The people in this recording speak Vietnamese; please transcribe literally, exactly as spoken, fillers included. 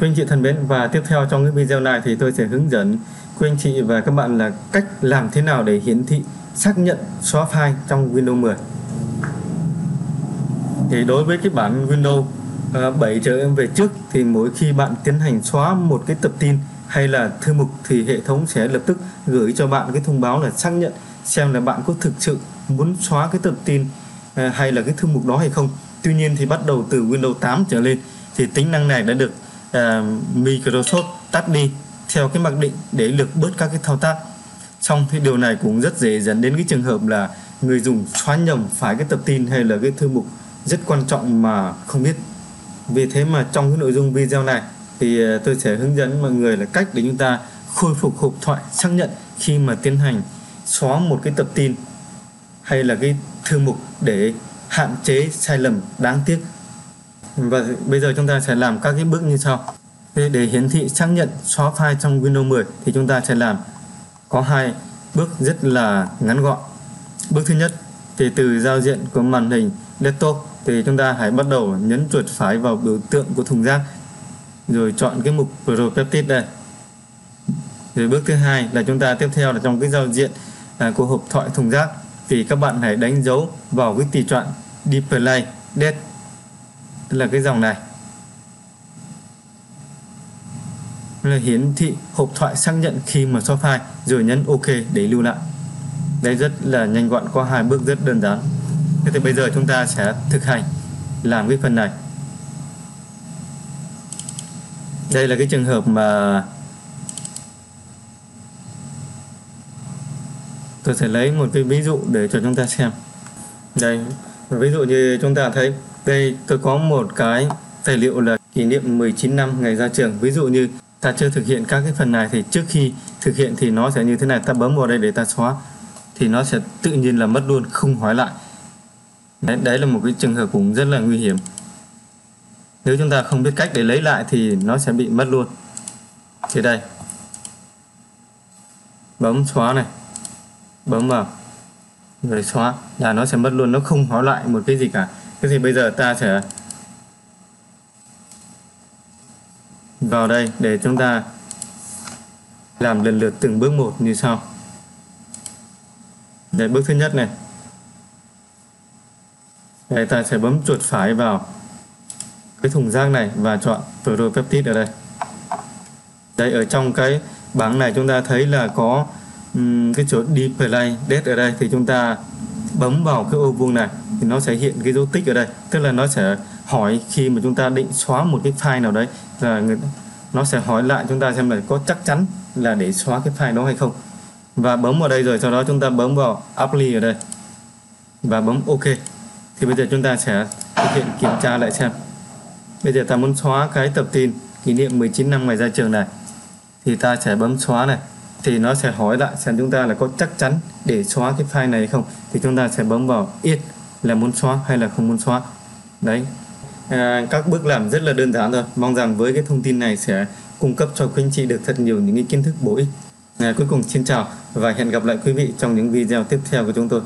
Quý anh chị thân mến, và tiếp theo trong cái video này thì tôi sẽ hướng dẫn quý anh chị và các bạn là cách làm thế nào để hiển thị xác nhận xóa file trong Windows mười. Thì đối với cái bản Windows bảy trở em về trước thì mỗi khi bạn tiến hành xóa một cái tập tin hay là thư mục thì hệ thống sẽ lập tức gửi cho bạn cái thông báo là xác nhận xem là bạn có thực sự muốn xóa cái tập tin hay là cái thư mục đó hay không. Tuy nhiên thì bắt đầu từ Windows tám trở lên thì tính năng này đã được uh, Microsoft tắt đi theo cái mặc định để lược bớt các cái thao tác. Xong thì điều này cũng rất dễ dẫn đến cái trường hợp là người dùng xóa nhầm phải cái tập tin hay là cái thư mục rất quan trọng mà không biết. Vì thế mà trong cái nội dung video này thì tôi sẽ hướng dẫn mọi người là cách để chúng ta khôi phục hộp thoại xác nhận khi mà tiến hành xóa một cái tập tin hay là cái thư mục để hạn chế sai lầm đáng tiếc. Và bây giờ chúng ta sẽ làm các cái bước như sau. Để, để hiển thị xác nhận xóa file trong Windows mười thì chúng ta sẽ làm có hai bước rất là ngắn gọn. Bước thứ nhất thì từ giao diện của màn hình Desktop thì chúng ta hãy bắt đầu nhấn chuột phải vào biểu tượng của thùng rác rồi chọn cái mục Properties đây. Rồi bước thứ hai là chúng ta tiếp theo là trong cái giao diện của hộp thoại thùng rác thì các bạn hãy đánh dấu vào cái tùy chọn Display delete, tức là cái dòng này là hiển thị hộp thoại xác nhận khi mà xóa file, rồi nhấn OK để lưu lại. Đây rất là nhanh gọn, qua hai bước rất đơn giản. Thế thì bây giờ chúng ta sẽ thực hành làm cái phần này. Đây là cái trường hợp mà tôi sẽ lấy một cái ví dụ để cho chúng ta xem. Đây, ví dụ như chúng ta thấy đây, tôi có một cái tài liệu là kỷ niệm mười chín năm ngày ra trường. Ví dụ như ta chưa thực hiện các cái phần này thì trước khi thực hiện thì nó sẽ như thế này, ta bấm vào đây để ta xóa thì nó sẽ tự nhiên là mất luôn, không hỏi lại. Đấy, đấy là một cái trường hợp cũng rất là nguy hiểm. Nếu chúng ta không biết cách để lấy lại thì nó sẽ bị mất luôn. Thì đây, bấm xóa này, bấm vào rồi xóa là nó sẽ mất luôn, nó không hỏi lại một cái gì cả. Thế thì bây giờ ta sẽ vào đây để chúng ta làm lần lượt từng bước một như sau. Để bước thứ nhất này, đây ta sẽ bấm chuột phải vào cái thùng rác này và chọn Properties ở đây. Đây ở trong cái bảng này chúng ta thấy là có um, cái chỗ Display delete ở đây thì chúng ta bấm vào cái ô vuông này thì nó sẽ hiện cái dấu tích ở đây, tức là nó sẽ hỏi khi mà chúng ta định xóa một cái file nào đấy là người, nó sẽ hỏi lại chúng ta xem là có chắc chắn là để xóa cái file đó hay không. Và bấm vào đây rồi sau đó chúng ta bấm vào Apply ở đây và bấm OK. Thì bây giờ chúng ta sẽ thực hiện kiểm tra lại xem. Bây giờ ta muốn xóa cái tập tin kỷ niệm mười chín năm ngày ra trường này thì ta sẽ bấm xóa này, thì nó sẽ hỏi lại xem chúng ta là có chắc chắn để xóa cái file này hay không. Thì chúng ta sẽ bấm vào Yes là muốn xóa hay là không muốn xóa. Đấy, à, các bước làm rất là đơn giản thôi. Mong rằng với cái thông tin này sẽ cung cấp cho quý anh chị được thật nhiều những cái kiến thức bổ ích. À, cuối cùng xin chào và hẹn gặp lại quý vị trong những video tiếp theo của chúng tôi.